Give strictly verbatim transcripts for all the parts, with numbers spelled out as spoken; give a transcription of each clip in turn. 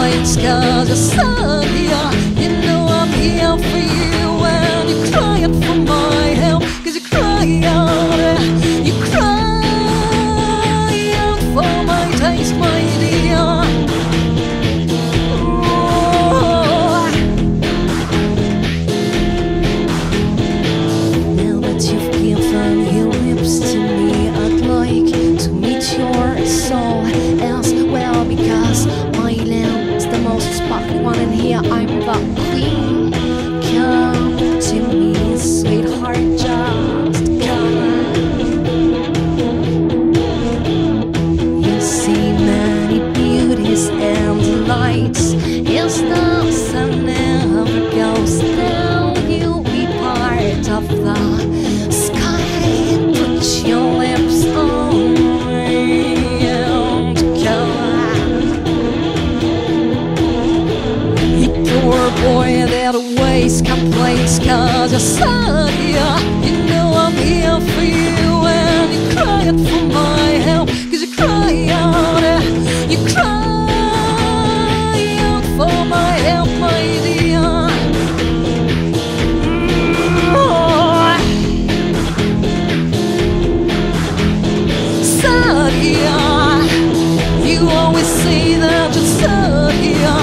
my scar's a Sadia. You know I'm here for you when you're crying for my help, 'cause you cry out, you cry out for my taste, my dear. Oh. Now that you've given your lips to me, I'd like to meet your soul as well, because my lamb's the most sparkling one, and here I'm the queen. Come to me, sweetheart, just come. You see many beauties and lights as the sun never goes down. You'll be part of the sky. Put your lips on me. Poor boy that always complains, 'cause you're Sadia. You know I'm here for you when you're crying for my help, 'cause you cry out, you cry out for my help, my dear. Oh. Sadia, you always say that you're Sadia.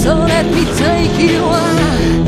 So let me take you on.